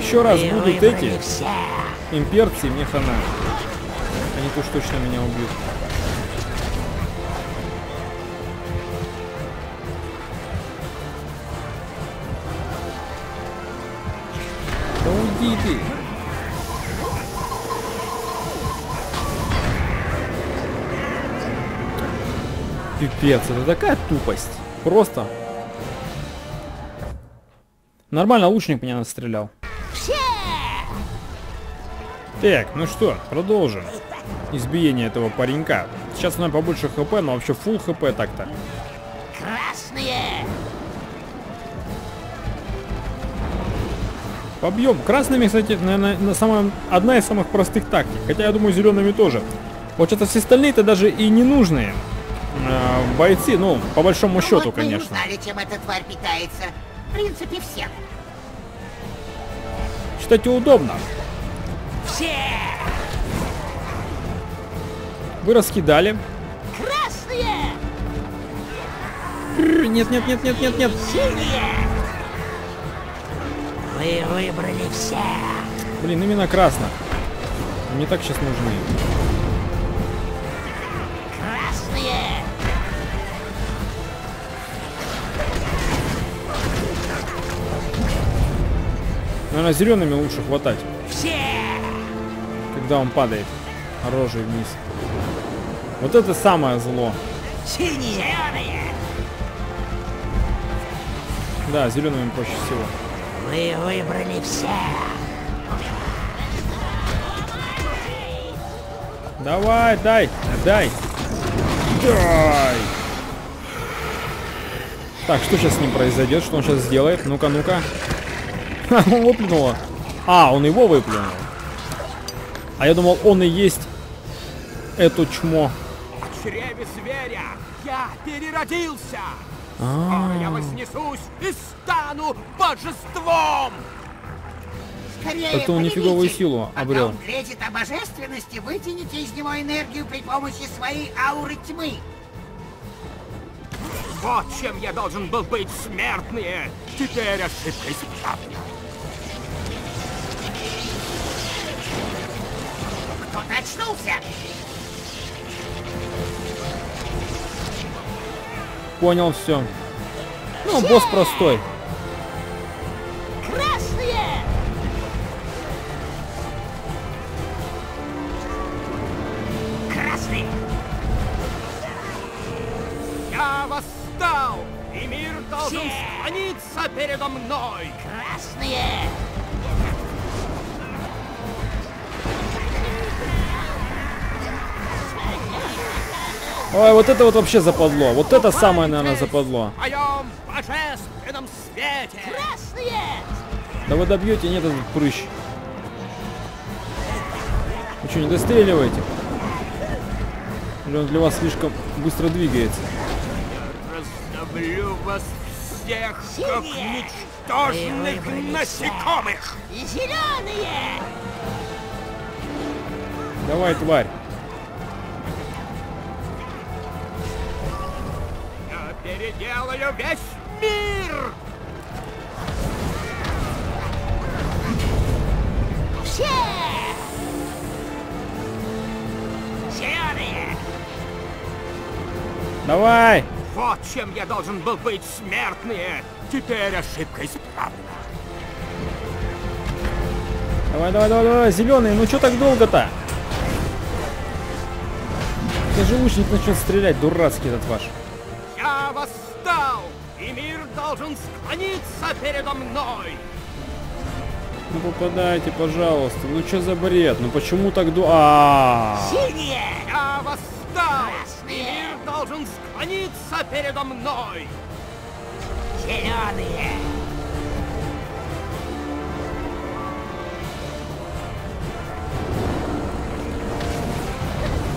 Еще раз будут эти имперцы, мне хана. Они уж точно меня убьют. Да уйди ты. Пипец, это такая тупость. Просто. Нормально лучник меня настрелял. Так, ну что, продолжим. Избиение этого паренька. Сейчас у меня побольше хп, но вообще фулл хп так-то. Красные! Побьем. Красными, кстати, наверное, самая, одна из самых простых тактик. Хотя, я думаю, зелеными тоже. Вот что-то все остальные-то даже и не нужные. Бойцы, ну, по большому счету, вот конечно. Мы не узнали, чем эта тварь питается. В принципе, всем. Считайте, удобно. Все! Вы раскидали. Красные! Нет, нет, нет, нет, нет, нет. Вы выбрали всех. Блин, именно красно. Мне так сейчас нужны. Наверное, зелеными лучше хватать. Все! Когда он падает рожей вниз. Вот это самое зло. Зеленые. Да, зелеными проще всего. Вы выбрали всех. Давай, дай, дай. Дай. Так, что сейчас с ним произойдет? Что он сейчас сделает? Ну-ка, ну-ка. Он выплюнул. А, он его выплюнул. А я думал, он и есть эту чмо. В чреве зверя я переродился. Скоро я вознесусь и стану божеством. Это он нифиговую силу обрел. Пока он грезит о божественности, вытяните из него энергию при помощи своей ауры тьмы. Вот чем я должен был быть, смертные! Теперь ошибка исправна. Кто-то очнулся! Понял все. Ну, босс простой. Красные! Красные! Я вас... И мир должен склониться передо мной. Красные. Ой, вот это вот вообще западло. Вот это самое, наверное, западло. Да вы добьете, нет, этот прыщ. Вы что, не достреливаете? Или он для вас слишком быстро двигается? Раздавлю вас всех, как ничтожных насекомых! Зеленые! Давай, тварь! Я переделаю весь мир! Все! Зеленые! Давай! Вот чем я должен был быть, смертные! Теперь ошибка исправлена. Давай, давай, давай, давай, зеленые, ну что так долго-то? Даже лучник начал стрелять, дурацкий этот ваш. Я восстал, и мир должен склониться передо мной. Ну попадайте, пожалуйста. Ну что за бред? Ну почему так долго? А. Синие! Я восстал, и мир должен склониться передо мной. Зеленые.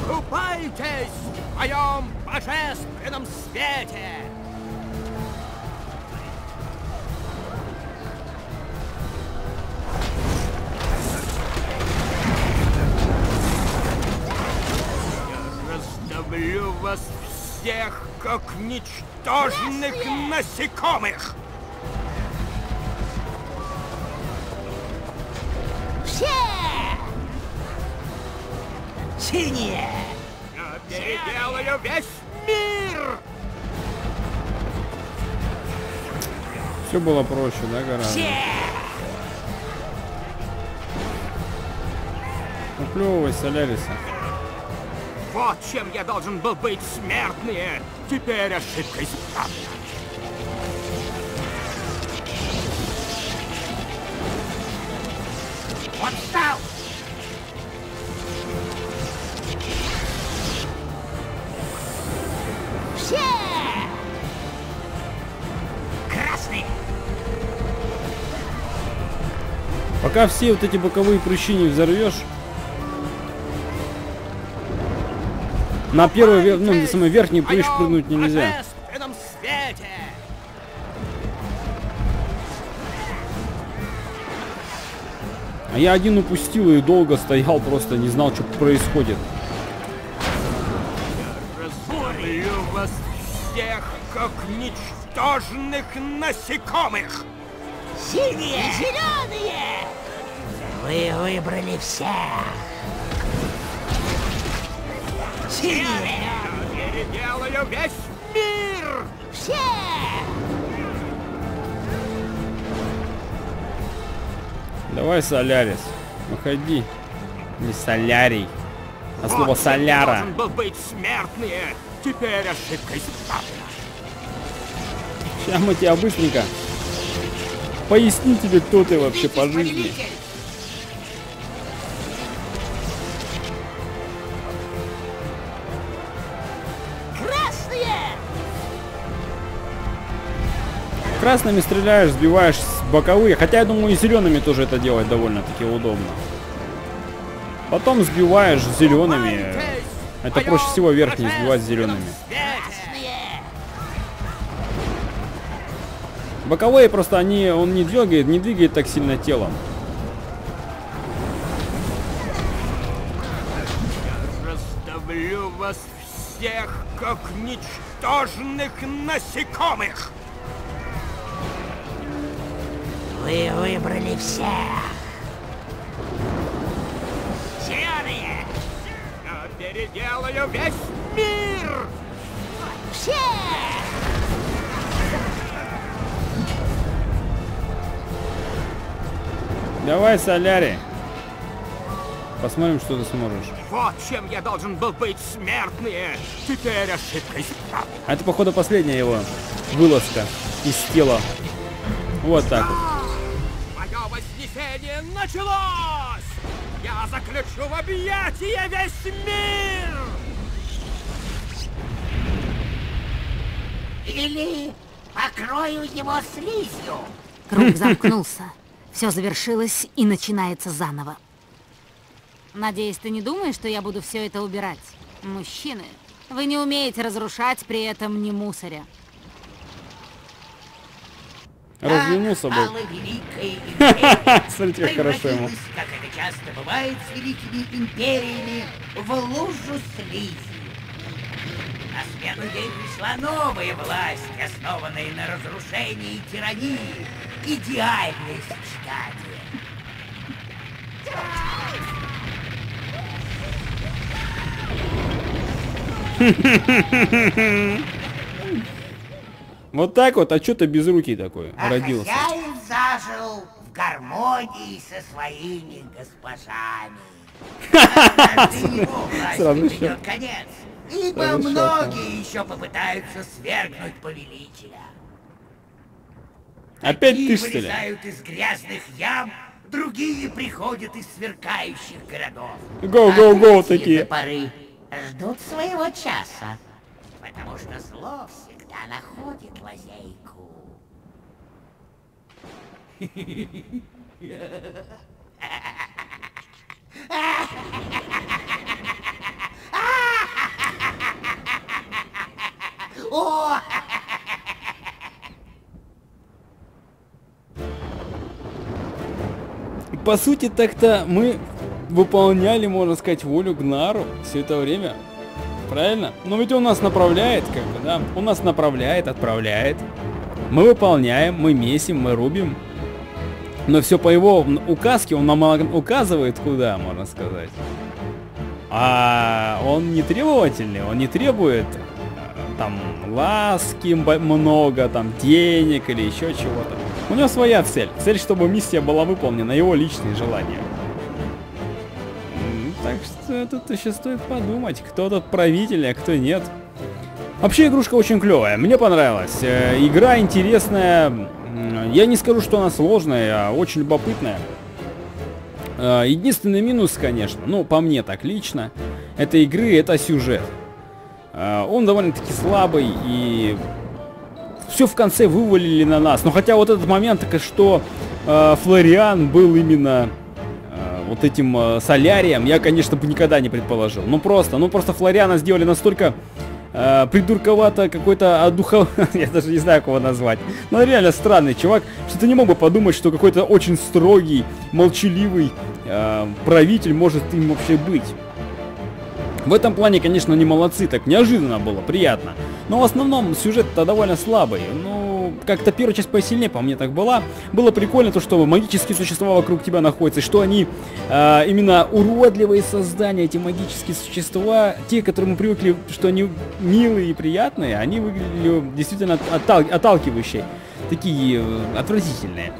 Купайтесь в моем божественном свете. Я раздавлю вас всех, как ничтожных насекомых! Все! Синие! Я переделаю весь мир! Все было проще, да, гораздо? Все! Уплевывай, Соляриса. Вот чем я должен был быть, смертные! Теперь ошибка исправлена. Отстал! Все! Красные! Пока все вот эти боковые прыщи не взорвешь, на первый, ну, на самый верхний прыщ прыгнуть нельзя. А я один упустил и долго стоял, просто не знал, что происходит. Я разборю вас всех, как ничтожных насекомых! Синие! Зеленые! Вы выбрали всех! Синие! Я переделаю весь мир! Все! Давай, Солярис, выходи. Не Солярий, а слово вот соляра. Должен был быть, смертные. Теперь ошибка исправлена. Сейчас мы тебя быстренько поясни тебе, кто ты вообще по жизни. Красными стреляешь, сбиваешь с боковые. Хотя, я думаю, и зелеными тоже это делать довольно-таки удобно. Потом сбиваешь зелеными. Это проще всего верхние сбивать зелеными. Боковые просто они, он не двигает, не двигает так сильно телом. Я раздавлю вас всех, как ничтожных насекомых! Вы выбрали всех! Зеленые! Я переделаю весь мир! Все! Давай, Солярий! Посмотрим, что ты сможешь. Вот чем я должен был быть, смертные! Теперь ошибка исправлена. А это, походу, последняя его вылазка из тела. Вот так вот. Вознесение началось! Я заключу в объятия весь мир! Или покрою его слизью. Круг замкнулся. Все завершилось и начинается заново. Надеюсь, ты не думаешь, что я буду все это убирать? Мужчины, вы не умеете разрушать, при этом не мусоря. Разве мусор был? Смотрите, как хорошо ему. Как это часто бывает с великими империями, в лужу слизи. На смену ей пришла новая власть, основанная на разрушении и тирании. Идеальное сочетание. Вот так вот, а что ты без руки такой а родился? Хозяин зажил в гармонии со своими госпожами. Сразу еще конец. Ибо многие еще попытаются свергнуть повелителя. Опять ты, что ли? Одни вылезают из грязных ям, другие приходят из сверкающих городов. Гоу-гоу-гоу такие. Поры ждут своего часа, потому что зло всегда находит лазейку. О! По сути, так-то мы выполняли, можно сказать, волю Гнару все это время. Правильно? Но ведь он нас направляет, как бы, да? Он нас направляет, отправляет. Мы выполняем, мы месим, мы рубим. Но все по его указке, он нам указывает куда, можно сказать. А он не требовательный, он не требует там ласки много, там денег или еще чего-то. У него своя цель. Цель, чтобы миссия была выполнена, его личные желания. Так что тут еще стоит подумать, кто тут правитель, а кто нет. Вообще игрушка очень клевая, мне понравилась. Э, игра интересная. Я не скажу, что она сложная, а очень любопытная. Э, единственный минус, конечно, ну по мне так лично, этой игры — это сюжет. Э, он довольно-таки слабый и... Все в конце вывалили на нас. Но хотя вот этот момент, что э, Флориан был именно э, вот этим э, солярием, я, конечно, бы никогда не предположил. Ну просто, ну просто Флориана сделали настолько э, придурковато, какой-то одухов... Я даже не знаю, кого назвать. Но реально странный чувак, что ты не мог бы подумать, что какой-то очень строгий, молчаливый э, правитель может им вообще быть. В этом плане, конечно, не молодцы, так неожиданно было, приятно. Но в основном сюжет-то довольно слабый. Ну, как-то первая часть посильнее, по мне так была. Было прикольно то, что магические существа вокруг тебя находятся, и что они э, именно уродливые создания, эти магические существа, те, к которым мы привыкли, что они милые и приятные, они выглядели действительно оттал отталкивающие, такие э, отвратительные.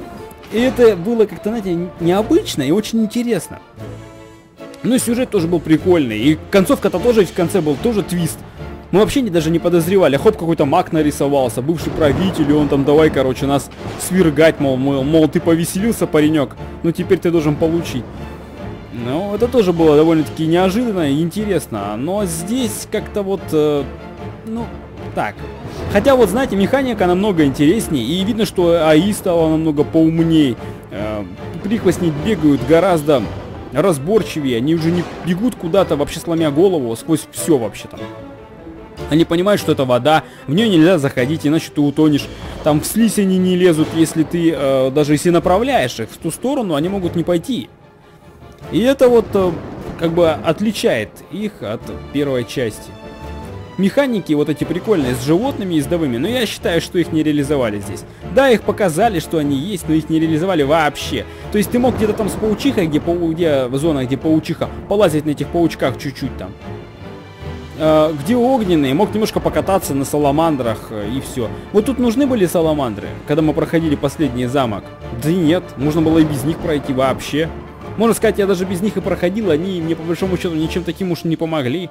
И это было как-то, знаете, необычно и очень интересно. Ну и сюжет тоже был прикольный, и концовка-то тоже, в конце был тоже твист. Мы вообще не, даже не подозревали, хоп, какой-то маг нарисовался, бывший правитель, и он там давай, короче, нас свергать, мол, мол, мол, ты повеселился, паренек, ну теперь ты должен получить. Ну, это тоже было довольно-таки неожиданно и интересно, но здесь как-то вот, э, ну, так. Хотя вот, знаете, механика намного интереснее, и видно, что АИ стала намного поумней, э, прихвостни бегают гораздо... разборчивее, они уже не бегут куда-то вообще сломя голову сквозь все вообще там. Они понимают, что это вода, в нее нельзя заходить, иначе ты утонешь. Там в слизь они не лезут, если ты, э, даже если направляешь их в ту сторону, они могут не пойти. И это вот э, как бы отличает их от первой части. Механики вот эти прикольные, с животными ездовыми, но я считаю, что их не реализовали здесь. Да, их показали, что они есть, но их не реализовали вообще. То есть ты мог где-то там с паучихой, где, где зона, где паучиха, полазить на этих паучках чуть-чуть там. Э, где огненные, мог немножко покататься на саламандрах и все. Вот тут нужны были саламандры, когда мы проходили последний замок? Да нет, можно было и без них пройти вообще. Можно сказать, я даже без них и проходил, они мне по большому счету ничем таким уж не помогли.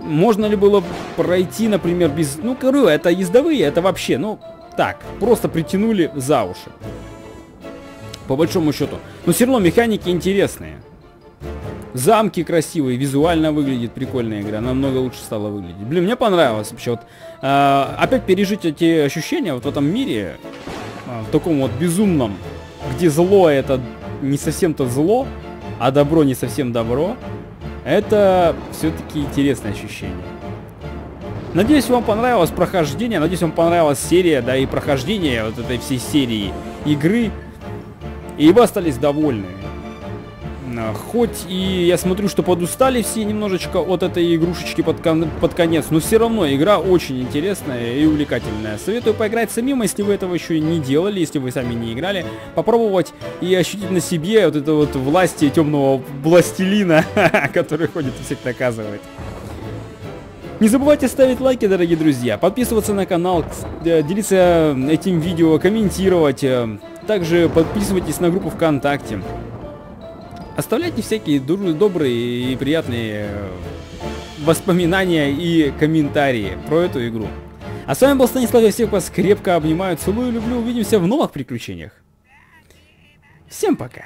Можно ли было пройти, например, без... Ну, говорю, это ездовые, это вообще, ну, так, просто притянули за уши. По большому счету. Но все равно механики интересные. Замки красивые, визуально выглядит, прикольная игра, намного лучше стала выглядеть. Блин, мне понравилось вообще. Вот, э, опять пережить эти ощущения вот в этом мире, э, в таком вот безумном, где зло это не совсем-то зло, а добро не совсем добро, это все-таки интересное ощущение. Надеюсь, вам понравилось прохождение, надеюсь, вам понравилась серия, да, и прохождение вот этой всей серии игры, и вы остались довольны. Хоть и я смотрю, что подустали все немножечко от этой игрушечки под, кон под конец, но все равно игра очень интересная и увлекательная. Советую поиграть самим, если вы этого еще не делали, если вы сами не играли, попробовать и ощутить на себе вот это вот власти темного властелина, который ходит и всех наказывает. Не забывайте ставить лайки, дорогие друзья, подписываться на канал, делиться этим видео, комментировать. Также подписывайтесь на группу ВКонтакте. Оставляйте всякие добрые и приятные воспоминания и комментарии про эту игру. А с вами был Станислав, я всех вас крепко обнимаю, целую, люблю, увидимся в новых приключениях. Всем пока!